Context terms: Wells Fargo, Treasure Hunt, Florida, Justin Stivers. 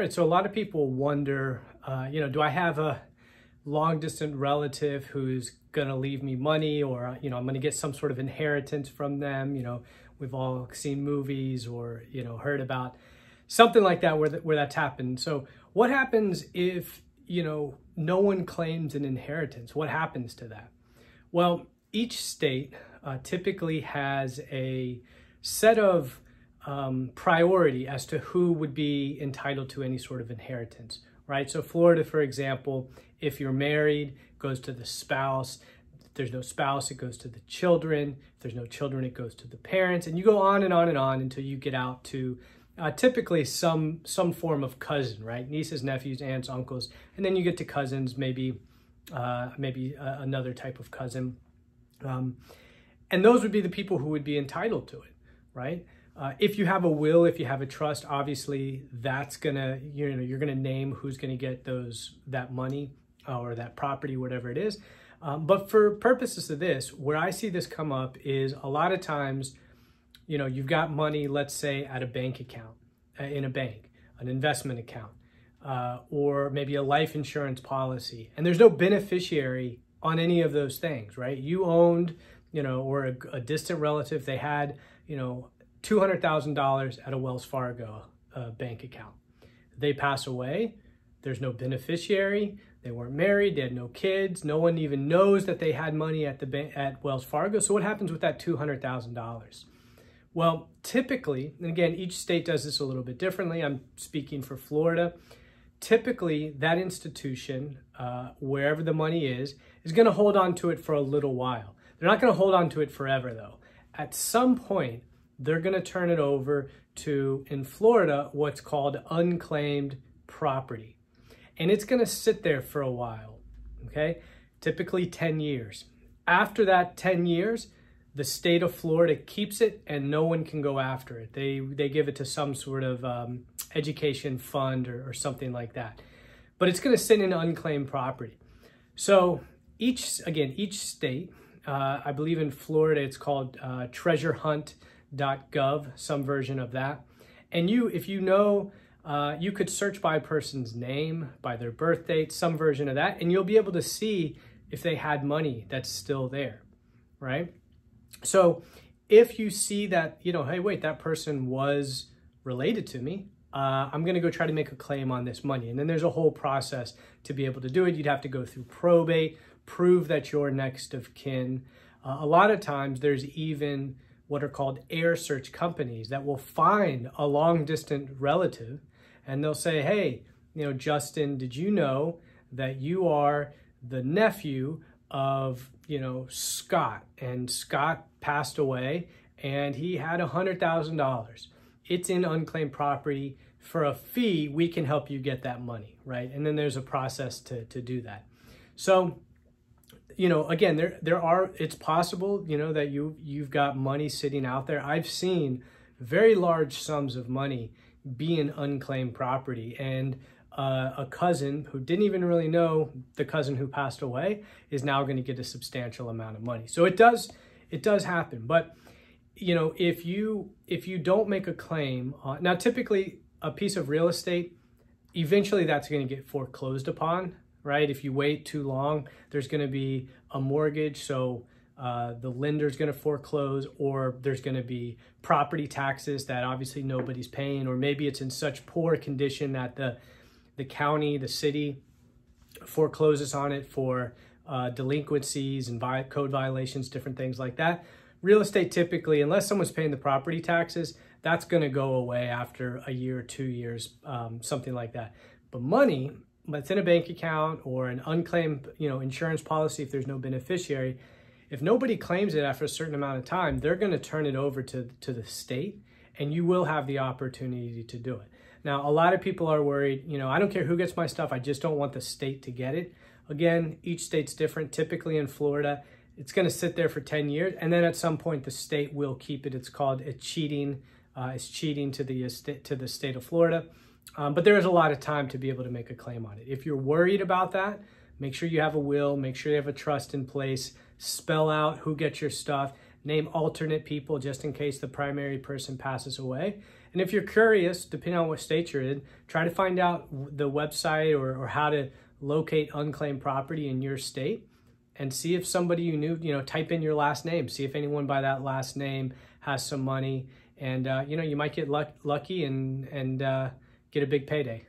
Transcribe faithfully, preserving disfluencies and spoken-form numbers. All right, so a lot of people wonder, uh, you know, do I have a long-distant relative who's going to leave me money, or, you know, I'm going to get some sort of inheritance from them? You know, we've all seen movies or, you know, heard about something like that where, th where that's happened. So what happens if, you know, no one claims an inheritance? What happens to that? Well, each state uh, typically has a set of um, priority as to who would be entitled to any sort of inheritance, right? So Florida, for example, if you're married, it goes to the spouse. If there's no spouse, it goes to the children. If there's no children, it goes to the parents. And you go on and on and on until you get out to uh, typically some, some form of cousin, right? Nieces, nephews, aunts, uncles. And then you get to cousins, maybe, uh, maybe uh, another type of cousin. Um, and those would be the people who would be entitled to it, right? Uh, if you have a will, if you have a trust, obviously that's gonna, you know, you're gonna name who's gonna get those, that money uh, or that property, whatever it is. Um, but for purposes of this, where I see this come up is a lot of times, you know, you've got money, let's say at a bank account, uh, in a bank, an investment account, uh, or maybe a life insurance policy, and there's no beneficiary on any of those things, right? You owned, you know, or a, a distant relative, they had, you know, two hundred thousand dollars at a Wells Fargo uh, bank account. They pass away, there's no beneficiary, they weren't married, they had no kids, no one even knows that they had money at, the at Wells Fargo. So what happens with that two hundred thousand dollars? Well, typically, and again, each state does this a little bit differently, I'm speaking for Florida, typically that institution, uh, wherever the money is, is gonna hold on to it for a little while. They're not gonna hold on to it forever though. At some point, they're gonna turn it over to, in Florida, what's called unclaimed property. And it's gonna sit there for a while, okay? Typically ten years. After that ten years, the state of Florida keeps it and no one can go after it. They, they give it to some sort of um, education fund or, or something like that. But it's gonna sit in unclaimed property. So each, again, each state, uh, I believe in Florida, it's called uh, Treasure Hunt, dot gov, some version of that. And you, if you know, uh, you could search by a person's name, by their birth date, some version of that, and you'll be able to see if they had money that's still there, right? So if you see that, you know, hey, wait, that person was related to me, uh, I'm gonna go try to make a claim on this money. And then there's a whole process to be able to do it. You'd have to go through probate, prove that you're next of kin. Uh, a lot of times there's even what are called air search companies that will find a long distant relative and they'll say, hey, you know, Justin, did you know that you are the nephew of, you know, Scott, and Scott passed away and he had one hundred thousand dollars. It's in unclaimed property. For a fee, we can help you get that money, right? And then there's a process to, to do that. So, you know, again, there there are, it's possible, you know, that you, you've got money sitting out there. I've seen very large sums of money being unclaimed property. And uh, a cousin who didn't even really know the cousin who passed away is now going to get a substantial amount of money. So it does, it does happen. But, you know, if you, if you don't make a claim, on, now typically a piece of real estate, eventually that's going to get foreclosed upon, right? If you wait too long, there's going to be a mortgage. So uh, the lender's going to foreclose, or there's going to be property taxes that obviously nobody's paying, or maybe it's in such poor condition that the, the county, the city forecloses on it for uh, delinquencies and vi- code violations, different things like that. Real estate typically, unless someone's paying the property taxes, that's going to go away after a year or two years, um, something like that. But money, that's in a bank account or an unclaimed, you know, insurance policy, if there's no beneficiary, if nobody claims it after a certain amount of time, they're going to turn it over to, to the state, and you will have the opportunity to do it. Now, a lot of people are worried, you know, I don't care who gets my stuff, I just don't want the state to get it. Again, each state's different. Typically in Florida, it's going to sit there for ten years, and then at some point the state will keep it. It's called a cheating, uh, it's cheating to the, to the state of Florida. Um, but there is a lot of time to be able to make a claim on it. If you're worried about that, make sure you have a will, make sure you have a trust in place, spell out who gets your stuff, name alternate people just in case the primary person passes away, And if you're curious, depending on what state you're in, try to find out the website or, or how to locate unclaimed property in your state, and see if somebody you knew, you know, type in your last name, see if anyone by that last name has some money, and, uh, you know, you might get luck lucky and, and uh, get a big payday.